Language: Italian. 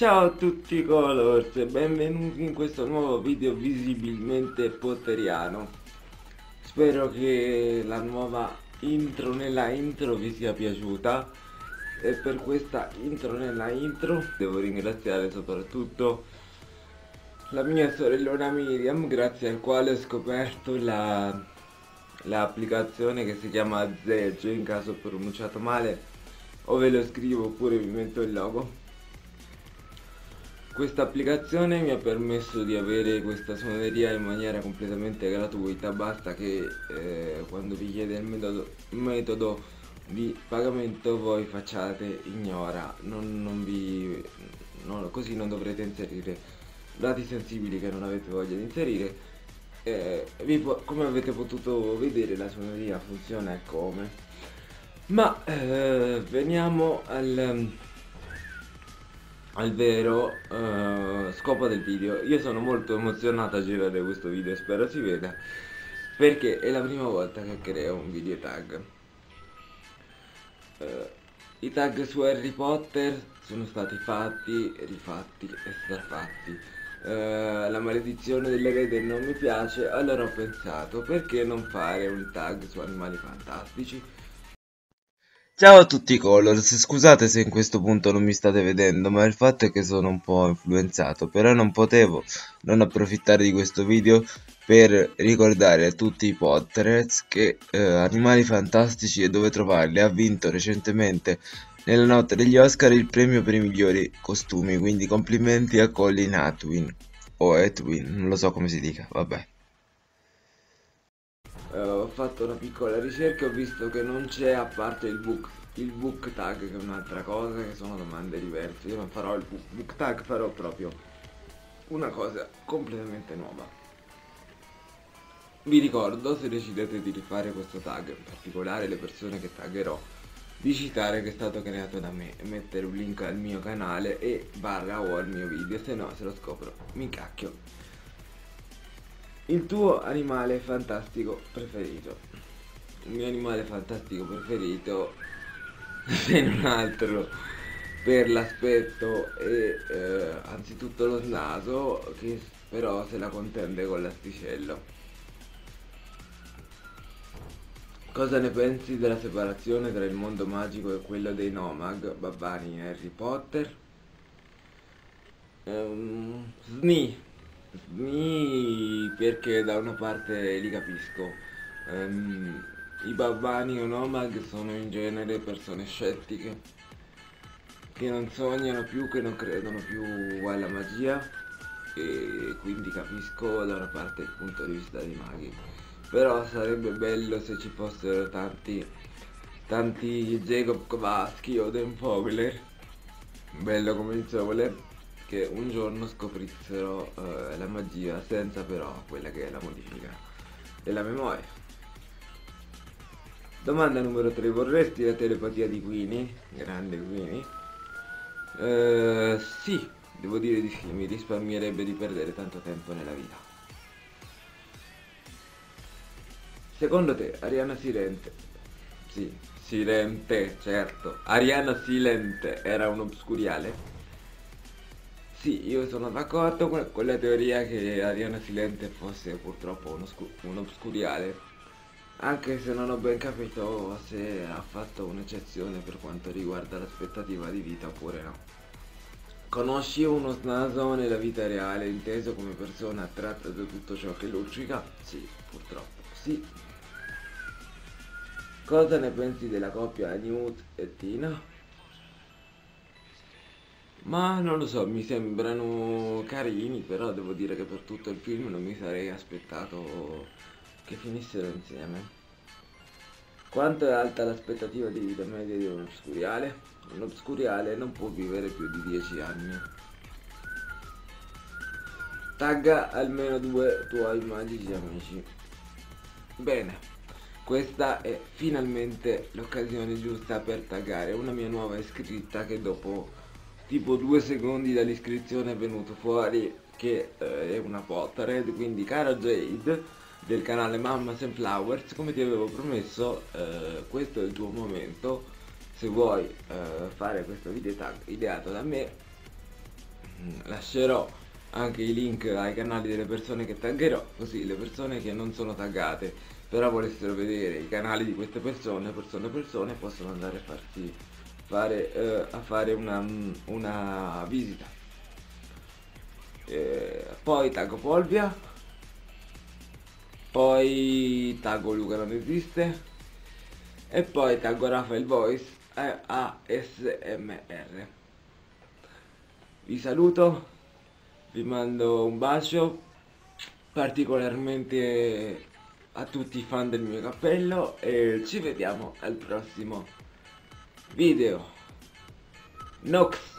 Ciao a tutti colors e benvenuti in questo nuovo video visibilmente potteriano. Spero che la nuova intro nella intro vi sia piaciuta e per questa intro nella intro devo ringraziare soprattutto la mia sorellona Miriam, grazie al quale ho scoperto l'applicazione che si chiama Zedge. In caso ho pronunciato male o ve lo scrivo oppure vi metto il logo. Questa applicazione mi ha permesso di avere questa suoneria in maniera completamente gratuita, basta che quando vi chiede il metodo di pagamento voi facciate ignora, così non dovrete inserire dati sensibili che non avete voglia di inserire. Come avete potuto vedere la suoneria funziona e come. Ma veniamo al vero scopo del video. Io sono molto emozionato a girare questo video, spero si veda, perché è la prima volta che creo un video tag. I tag su Harry Potter sono stati fatti, rifatti e strafatti. La maledizione dell'erede non mi piace, allora ho pensato perché non fare un tag su Animali Fantastici. Ciao a tutti colors, scusate se in questo punto non mi state vedendo, ma il fatto è che sono un po' influenzato, però non potevo non approfittare di questo video per ricordare a tutti i Potterheads che Animali Fantastici e Dove Trovarli ha vinto recentemente nella notte degli Oscar il premio per i migliori costumi, quindi complimenti a Colleen Atwood o Edwin, non lo so come si dica, vabbè. Ho fatto una piccola ricerca e ho visto che non c'è, a parte il book tag che è un'altra cosa, che sono domande diverse. Io non farò il book tag, farò proprio una cosa completamente nuova. Vi ricordo, se decidete di rifare questo tag, in particolare le persone che taggerò, di citare che è stato creato da me e mettere un link al mio canale e barra o al mio video, se no se lo scopro mi cacchio. Il tuo animale fantastico preferito. Il mio animale fantastico preferito, se non altro per l'aspetto e anzitutto lo snaso, che però se la contende con l'asticello. Cosa ne pensi della separazione tra il mondo magico e quello dei No-Mag, Babbani e Harry Potter? Perché da una parte li capisco. I Babbani o No-Mag sono in genere persone scettiche che non sognano più, che non credono più alla magia, e quindi capisco da una parte il punto di vista dei maghi. Però sarebbe bello se ci fossero tanti Jacob Kowalski o Dempobler, bello come il sole, che un giorno scoprissero la magia senza però quella che è la modifica della memoria. Domanda numero 3, vorresti la telepatia di Queenie? Grande Queenie. Sì, devo dire di sì, mi risparmierebbe di perdere tanto tempo nella vita. Secondo te Ariana Silente? Sì, Silente, certo. Ariana Silente era un obscuriale? Sì, io sono d'accordo con la teoria che Ariana Silente fosse purtroppo un obscuriale, anche se non ho ben capito se ha fatto un'eccezione per quanto riguarda l'aspettativa di vita oppure no. Conosci uno snaso nella vita reale, inteso come persona attratta da tutto ciò che luccica? Sì, purtroppo, sì. Cosa ne pensi della coppia Newt e Tina? Ma non lo so, mi sembrano carini, però devo dire che per tutto il film non mi sarei aspettato che finissero insieme. Quanto è alta l'aspettativa di vita media di un obscuriale? Un obscuriale non può vivere più di 10 anni. Tagga almeno 2 tuoi magici amici. Bene, questa è finalmente l'occasione giusta per taggare una mia nuova iscritta che dopo tipo 2 secondi dall'iscrizione è venuto fuori che è una Potterhead. Quindi cara Jade del canale Mamas and Flowers, come ti avevo promesso, questo è il tuo momento. Se vuoi fare questo video tag ideato da me, lascerò anche i link ai canali delle persone che taggerò, così le persone che non sono taggate però volessero vedere i canali di queste persone possono andare a fare una visita. Poi taggo Polvia, poi taggo Luca Non Esiste e poi taggo Rafael Voice ASMR. Vi saluto, vi mando un bacio particolarmente a tutti i fan del mio cappello e ci vediamo al prossimo video. Nox.